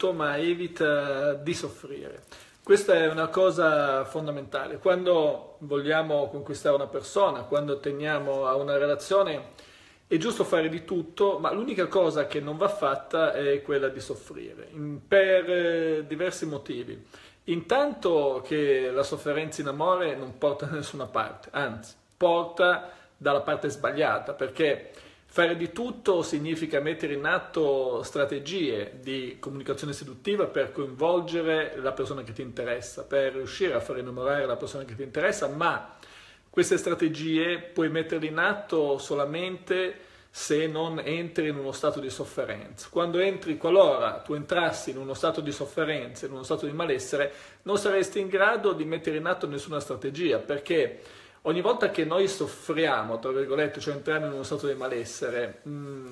tutto, ma evita di soffrire. Questa è una cosa fondamentale. Quando vogliamo conquistare una persona, quando teniamo a una relazione, è giusto fare di tutto, ma l'unica cosa che non va fatta è quella di soffrire, per diversi motivi. Intanto che la sofferenza in amore non porta da nessuna parte, anzi, porta dalla parte sbagliata, perché fare di tutto significa mettere in atto strategie di comunicazione seduttiva per coinvolgere la persona che ti interessa, per riuscire a far innamorare la persona che ti interessa, ma queste strategie puoi metterle in atto solamente se non entri in uno stato di sofferenza. Qualora tu entrassi in uno stato di sofferenza, in uno stato di malessere, non saresti in grado di mettere in atto nessuna strategia, perché ogni volta che noi soffriamo, tra virgolette, cioè entriamo in uno stato di malessere,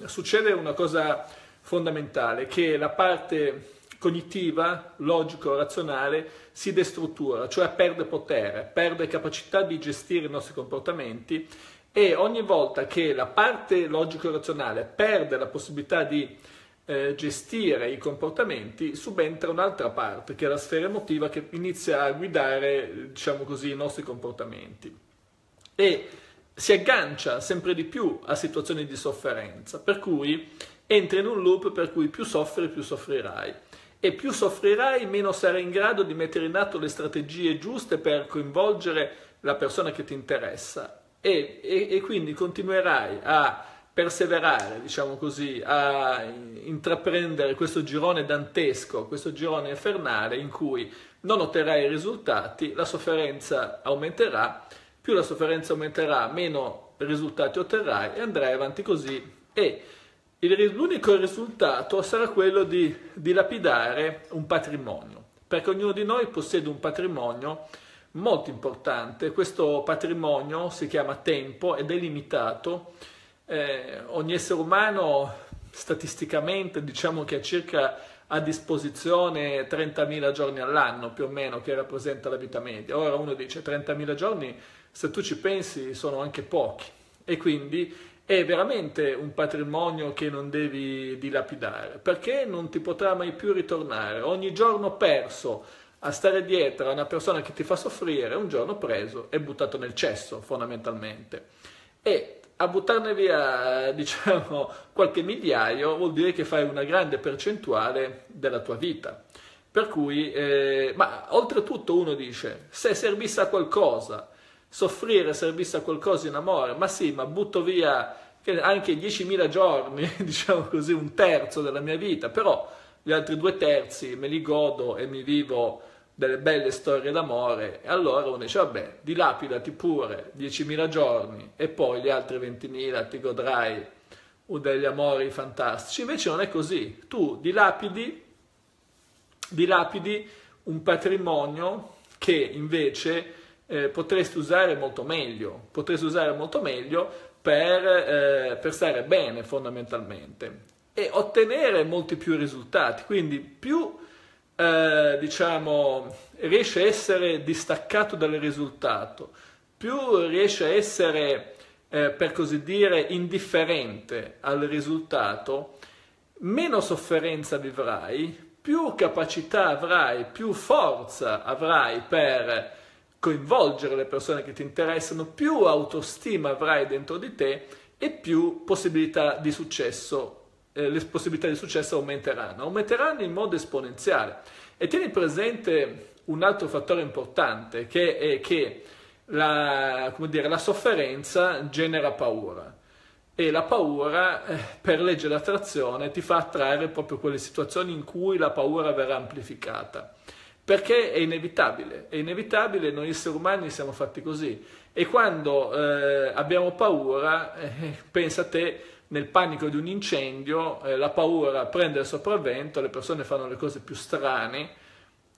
succede una cosa fondamentale, che la parte cognitiva, logico-razionale, si destruttura, cioè perde potere, perde capacità di gestire i nostri comportamenti, e ogni volta che la parte logico-razionale perde la possibilità di gestire i comportamenti, subentra un'altra parte, che è la sfera emotiva, che inizia a guidare, diciamo così, i nostri comportamenti. E si aggancia sempre di più a situazioni di sofferenza, per cui entri in un loop per cui più soffri, più soffrirai. E più soffrirai, meno sarai in grado di mettere in atto le strategie giuste per coinvolgere la persona che ti interessa. E quindi continuerai a perseverare, diciamo così, a intraprendere questo girone dantesco, questo girone infernale in cui non otterrai risultati, la sofferenza aumenterà, più la sofferenza aumenterà, meno risultati otterrai, e andrai avanti così. E l'unico risultato sarà quello di dilapidare un patrimonio, perché ognuno di noi possiede un patrimonio molto importante. Questo patrimonio si chiama tempo ed è limitato. Ogni essere umano statisticamente, diciamo che ha circa a disposizione 30.000 giorni all'anno, più o meno, che rappresenta la vita media. Ora uno dice 30.000 giorni, se tu ci pensi sono anche pochi, e quindi è veramente un patrimonio che non devi dilapidare, perché non ti potrà mai più ritornare. Ogni giorno perso a stare dietro a una persona che ti fa soffrire, un giorno preso e buttato nel cesso, fondamentalmente. E a buttarne via, diciamo, qualche migliaio vuol dire che fai una grande percentuale della tua vita. Per cui, ma oltretutto uno dice, se servisse a qualcosa, soffrire servisse a qualcosa in amore, ma sì, ma butto via anche 10.000 giorni, diciamo così, un terzo della mia vita, però gli altri due terzi me li godo e mi vivo delle belle storie d'amore. E allora uno dice, vabbè, dilapidati pure 10.000 giorni e poi gli altri 20.000 ti godrai degli amori fantastici. Invece non è così, tu dilapidi un patrimonio che invece potresti usare molto meglio, per stare bene, fondamentalmente, e ottenere molti più risultati. Quindi più diciamo, riesci a essere distaccato dal risultato, più riesci a essere, per così dire, indifferente al risultato, meno sofferenza vivrai, più capacità avrai, più forza avrai per coinvolgere le persone che ti interessano, più autostima avrai dentro di te e più possibilità di successo, le possibilità di successo aumenteranno in modo esponenziale. E tieni presente un altro fattore importante, che è che la sofferenza genera paura, e la paura, per legge di attrazione, ti fa attrarre proprio quelle situazioni in cui la paura verrà amplificata. Perché è inevitabile, noi esseri umani siamo fatti così. E quando abbiamo paura, pensa te, nel panico di un incendio, la paura prende il sopravvento, le persone fanno le cose più strane,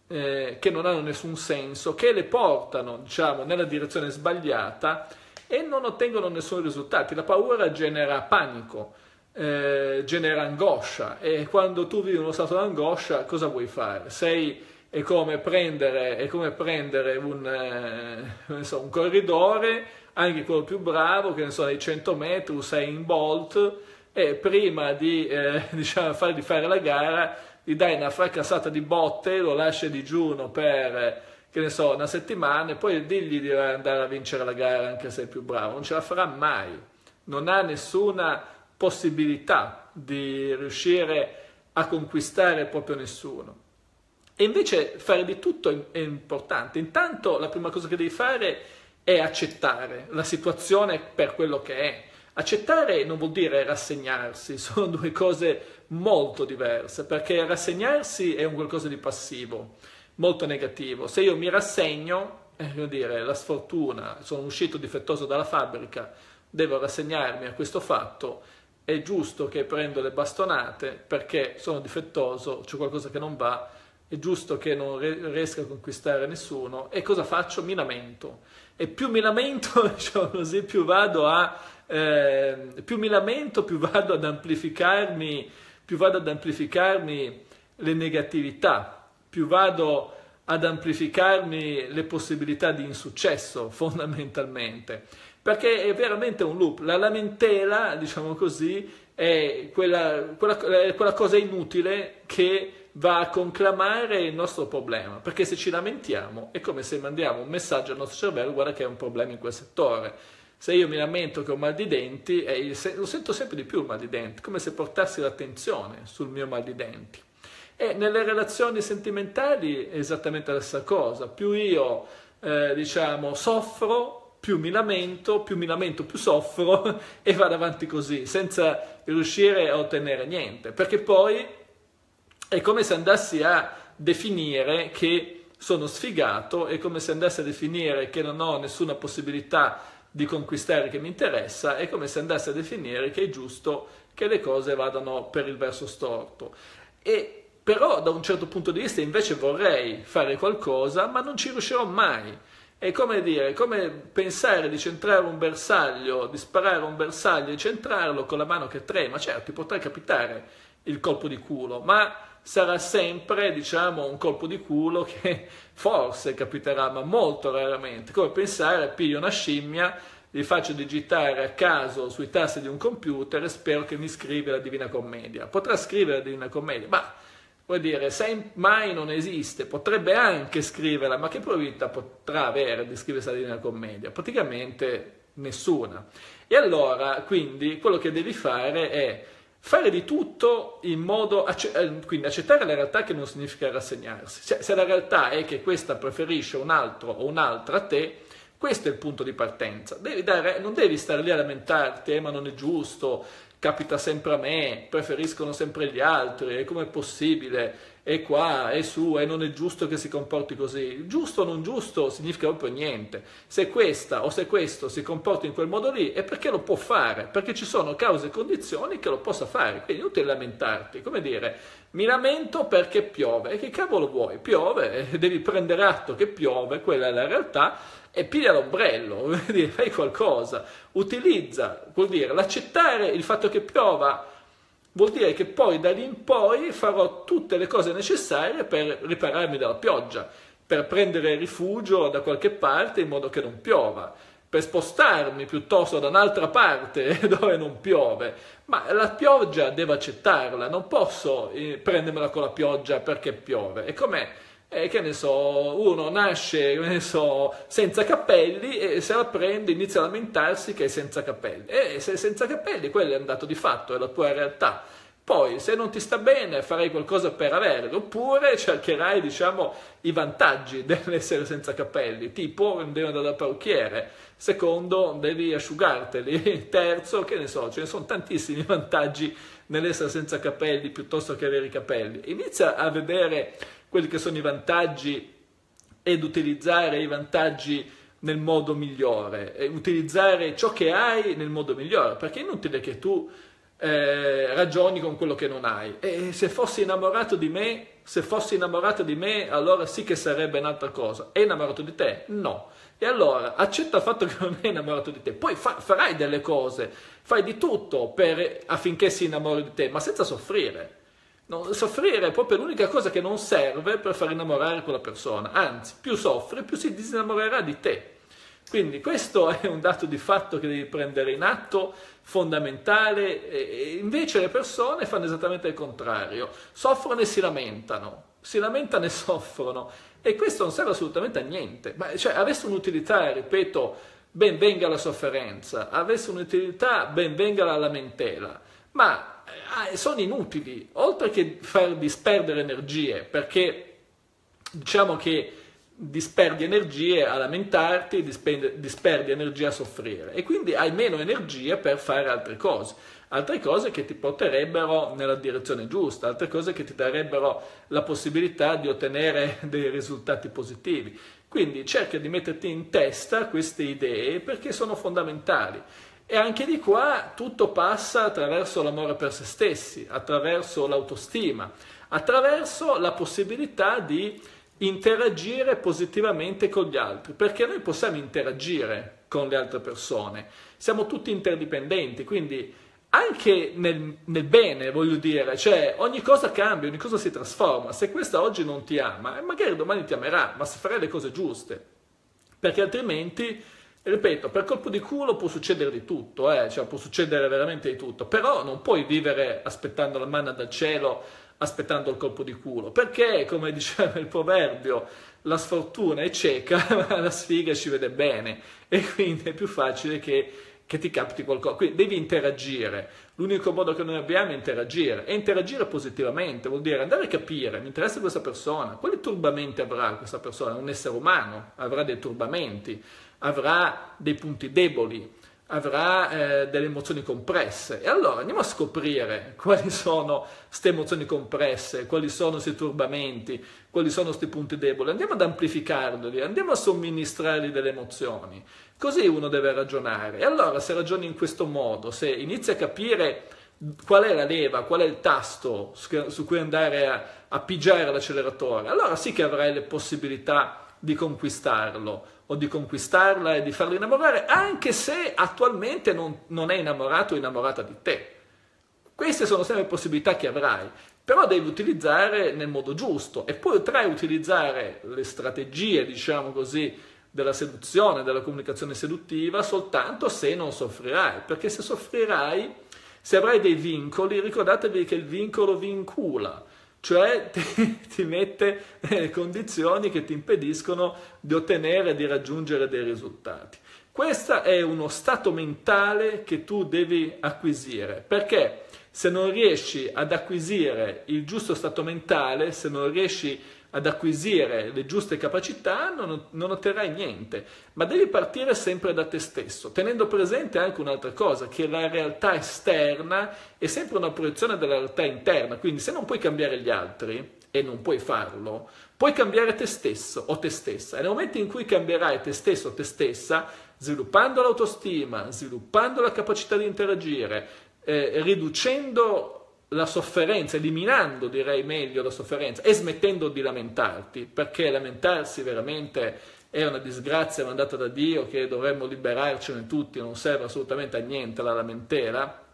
che non hanno nessun senso, che le portano, diciamo, nella direzione sbagliata e non ottengono nessun risultato. La paura genera panico, genera angoscia, e quando tu vivi uno stato di angoscia, cosa vuoi fare? È come prendere un corridore, anche quello più bravo, che ne so, ai 100 metri, Usain Bolt, e prima di fare la gara, gli dai una fracassata di botte, lo lasci a digiuno per, che ne so, una settimana, e poi digli di andare a vincere la gara anche se è più bravo. Non ce la farà mai, non ha nessuna possibilità di riuscire a conquistare proprio nessuno. E invece fare di tutto è importante. Intanto la prima cosa che devi fare è accettare la situazione per quello che è. Accettare non vuol dire rassegnarsi, sono due cose molto diverse, perché rassegnarsi è un qualcosa di passivo, molto negativo. Se io mi rassegno, voglio dire, la sfortuna, sono uscito difettoso dalla fabbrica, devo rassegnarmi a questo fatto, è giusto che prendo le bastonate perché sono difettoso, c'è qualcosa che non va, è giusto che non riesca a conquistare nessuno, e cosa faccio? Mi lamento. E più mi lamento, diciamo così, più vado ad amplificarmi, le negatività, più vado ad amplificarmi le possibilità di insuccesso, fondamentalmente. Perché è veramente un loop. La lamentela, diciamo così, è quella cosa inutile che va a conclamare il nostro problema, perché se ci lamentiamo è come se mandiamo un messaggio al nostro cervello: guarda che è un problema in quel settore. Se io mi lamento che ho mal di denti, lo sento sempre di più il mal di denti, come se portassi l'attenzione sul mio mal di denti. E nelle relazioni sentimentali è esattamente la stessa cosa. Più io diciamo soffro, più mi lamento, più soffro, e vado avanti così, senza riuscire a ottenere niente, perché poi è come se andassi a definire che sono sfigato, è come se andassi a definire che non ho nessuna possibilità di conquistare che mi interessa, è come se andassi a definire che è giusto che le cose vadano per il verso storto. E però da un certo punto di vista invece vorrei fare qualcosa, ma non ci riuscirò mai. È come dire, come pensare di centrare un bersaglio, di sparare un bersaglio e centrarlo con la mano che trema. Certo, ti potrà capitare il colpo di culo, ma sarà sempre, diciamo, un colpo di culo che forse capiterà, ma molto raramente. Come pensare, piglio una scimmia, li faccio digitare a caso sui tasti di un computer e spero che mi scriva la Divina Commedia. Potrà scrivere la Divina Commedia, ma vuol dire, mai non esiste. Potrebbe anche scriverla, ma che probabilità potrà avere di scrivere la Divina Commedia? Praticamente nessuna. E allora, quindi, quello che devi fare è fare di tutto in modo, quindi accettare la realtà, che non significa rassegnarsi. Cioè, se la realtà è che questa preferisce un altro o un'altra a te, questo è il punto di partenza. Non devi stare lì a lamentarti, ma non è giusto, capita sempre a me, preferiscono sempre gli altri, e com'è possibile, e qua, e su, e non è giusto che si comporti così. Giusto o non giusto significa proprio niente. Se questa o se questo si comporta in quel modo lì, è perché lo può fare, perché ci sono cause e condizioni che lo possa fare, quindi inutile lamentarti. Come dire, mi lamento perché piove, e che cavolo vuoi? Piove, devi prendere atto che piove, quella è la realtà, e piglia l'ombrello, fai qualcosa, utilizza. Vuol dire, l'accettare il fatto che piova vuol dire che poi da lì in poi farò tutte le cose necessarie per ripararmi dalla pioggia, per prendere rifugio da qualche parte in modo che non piova, per spostarmi piuttosto da un'altra parte dove non piove. Ma la pioggia devo accettarla, non posso prendermela con la pioggia perché piove. E com'è? Che ne so, uno nasce, senza capelli, e se la prende inizia a lamentarsi che è senza capelli. E se è senza capelli, quello è andato di fatto, è la tua realtà. Poi, se non ti sta bene, farai qualcosa per averlo, oppure cercherai, diciamo, i vantaggi dell'essere senza capelli. Tipo, devi andare dal parrucchiere. Secondo, devi asciugarteli. Terzo, che ne so, ce ne sono tantissimi vantaggi nell'essere senza capelli piuttosto che avere i capelli. Inizia a vedere quelli che sono i vantaggi ed utilizzare i vantaggi nel modo migliore, e utilizzare ciò che hai nel modo migliore, perché è inutile che tu ragioni con quello che non hai. E se fossi innamorato di me, allora sì che sarebbe un'altra cosa. È innamorato di te? No. E allora accetta il fatto che non è innamorato di te. Poi farai delle cose, fai di tutto affinché si innamori di te, ma senza soffrire. No, soffrire è proprio l'unica cosa che non serve per far innamorare quella persona. Anzi, più soffri, più si disinnamorerà di te. Quindi questo è un dato di fatto che devi prendere in atto, fondamentale, e invece le persone fanno esattamente il contrario, soffrono e si lamentano e soffrono, e questo non serve assolutamente a niente. Ma, cioè, avesse un'utilità, ripeto, ben venga la sofferenza, avesse un'utilità, ben venga la lamentela, ma sono inutili, oltre che far disperdere energie, perché diciamo che disperdi energie a lamentarti, disperdi energie a soffrire, e quindi hai meno energie per fare altre cose che ti porterebbero nella direzione giusta, altre cose che ti darebbero la possibilità di ottenere dei risultati positivi. Quindi cerca di metterti in testa queste idee, perché sono fondamentali. E anche di qua tutto passa attraverso l'amore per se stessi, attraverso l'autostima, attraverso la possibilità di interagire positivamente con gli altri, perché noi possiamo interagire con le altre persone, siamo tutti interdipendenti, quindi anche nel bene, voglio dire, cioè ogni cosa cambia, ogni cosa si trasforma. Se questa oggi non ti ama, magari domani ti amerà, ma se farai le cose giuste, perché altrimenti, ripeto, per colpo di culo può succedere di tutto, cioè può succedere veramente di tutto, però non puoi vivere aspettando la manna dal cielo, aspettando il colpo di culo, perché, come diceva il proverbio, la sfortuna è cieca, ma la sfiga ci vede bene, e quindi è più facile che ti capiti qualcosa. Quindi devi interagire, l'unico modo che noi abbiamo è interagire, e interagire positivamente, vuol dire andare a capire, mi interessa questa persona, quali turbamenti avrà questa persona, un essere umano, avrà dei turbamenti, avrà dei punti deboli, avrà delle emozioni compresse, e allora andiamo a scoprire quali sono queste emozioni compresse, quali sono questi turbamenti, quali sono questi punti deboli, andiamo ad amplificarli, andiamo a somministrargli delle emozioni, così uno deve ragionare. E allora se ragioni in questo modo, se inizi a capire qual è la leva, qual è il tasto su cui andare a pigiare l'acceleratore, allora sì che avrai le possibilità di conquistarlo, o di conquistarla e di farla innamorare, anche se attualmente non è innamorato o innamorata di te. Queste sono sempre possibilità che avrai, però devi utilizzare nel modo giusto, e poi potrai utilizzare le strategie, diciamo così, della seduzione, della comunicazione seduttiva, soltanto se non soffrirai, perché se soffrirai, se avrai dei vincoli, ricordatevi che il vincolo vincula, cioè ti mette nelle condizioni che ti impediscono di ottenere e di raggiungere dei risultati. Questo è uno stato mentale che tu devi acquisire, perché se non riesci ad acquisire il giusto stato mentale, se non riesci ad acquisire le giuste capacità, non otterrai niente. Ma devi partire sempre da te stesso, tenendo presente anche un'altra cosa, che la realtà esterna è sempre una proiezione della realtà interna. Quindi se non puoi cambiare gli altri, e non puoi farlo, puoi cambiare te stesso o te stessa, e nel momento in cui cambierai te stesso o te stessa, sviluppando l'autostima, sviluppando la capacità di interagire, riducendo la sofferenza, eliminando, direi meglio, la sofferenza, e smettendo di lamentarti, perché lamentarsi veramente è una disgrazia mandata da Dio, che dovremmo liberarcene tutti, non serve assolutamente a niente la lamentela.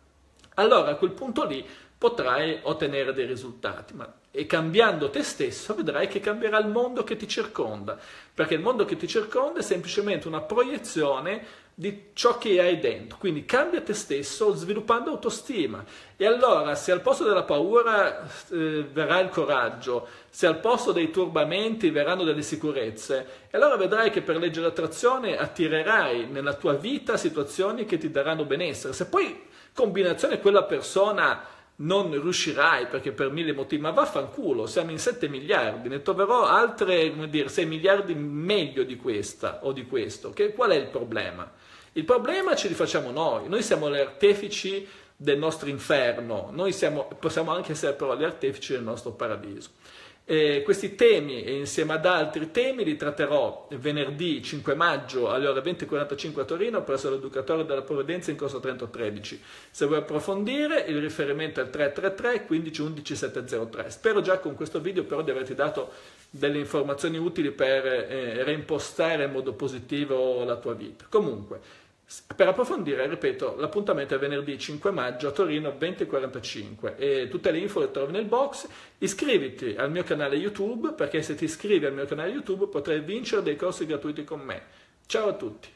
Allora a quel punto lì potrai ottenere dei risultati, e cambiando te stesso vedrai che cambierà il mondo che ti circonda, perché il mondo che ti circonda è semplicemente una proiezione di ciò che hai dentro. Quindi cambia te stesso sviluppando autostima, e allora se al posto della paura verrà il coraggio, se al posto dei turbamenti verranno delle sicurezze, e allora vedrai che per legge di attrazione attirerai nella tua vita situazioni che ti daranno benessere. Se poi combinazione quella persona non riuscirai perché per 1000 motivi, ma vaffanculo, siamo in 7 miliardi, ne troverò altre, come dire, 6 miliardi meglio di questa o di questo. Qual è il problema? Il problema ce li facciamo noi siamo gli artefici del nostro inferno, possiamo anche essere però gli artefici del nostro paradiso. Questi temi, e insieme ad altri temi, li tratterò venerdì 5 maggio alle ore 20:45 a Torino presso l'Educatore della Provvidenza in corso Trento 13. Se vuoi approfondire, il riferimento è il 333 15 11 703. Spero già con questo video però di averti dato delle informazioni utili per reimpostare in modo positivo la tua vita. Comunque, per approfondire, ripeto, l'appuntamento è venerdì 5 maggio a Torino 20:45, e tutte le info le trovi nel box. Iscriviti al mio canale YouTube, perché se ti iscrivi al mio canale YouTube potrai vincere dei corsi gratuiti con me. Ciao a tutti!